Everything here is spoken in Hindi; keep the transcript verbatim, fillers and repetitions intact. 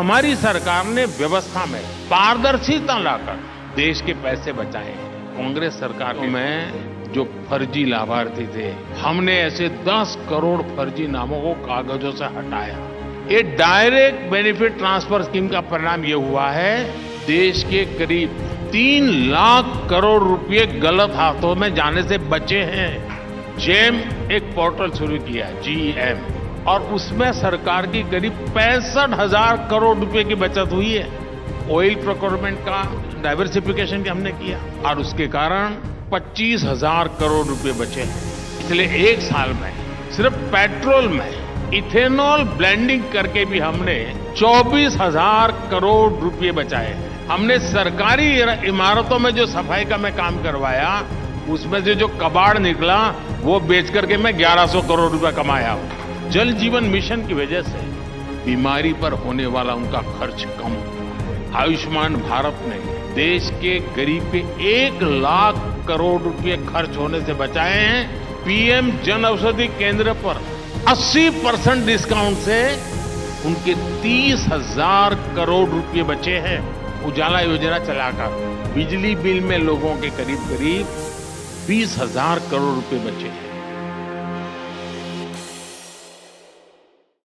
हमारी सरकार ने व्यवस्था में पारदर्शिता लाकर देश के पैसे बचाए हैं। कांग्रेस सरकार में जो फर्जी लाभार्थी थे, हमने ऐसे दस करोड़ फर्जी नामों को कागजों से हटाया। ये डायरेक्ट बेनिफिट ट्रांसफर स्कीम का परिणाम ये हुआ है, देश के करीब तीन लाख करोड़ रुपए गलत हाथों में जाने से बचे हैं। जेम एक पोर्टल शुरू किया, जीएम, और उसमें सरकार की करीब पैंसठ हजार करोड़ रुपए की बचत हुई है। ऑयल प्रोक्योरमेंट का डाइवर्सिफिकेशन भी हमने किया और उसके कारण पच्चीस हजार करोड़ रुपए बचे हैं। इसलिए एक साल में सिर्फ पेट्रोल में इथेनॉल ब्लेंडिंग करके भी हमने चौबीस हजार करोड़ रुपए बचाए हैं। हमने सरकारी इमारतों में जो सफाई का मैं काम करवाया, उसमें से जो कबाड़ निकला वो बेच करके मैं ग्यारह सौ करोड़ रुपए कमाया हूँ। जल जीवन मिशन की वजह से बीमारी पर होने वाला उनका खर्च कम। आयुष्मान भारत ने देश के गरीब पे एक लाख करोड़ रुपए खर्च होने से बचाए हैं। पीएम जन औषधि केंद्र पर अस्सी परसेंट डिस्काउंट से उनके तीस हजार करोड़ रुपए बचे हैं। उजाला योजना चलाकर बिजली बिल में लोगों के करीब करीब बीस हजार करोड़ रुपए बचे हैं।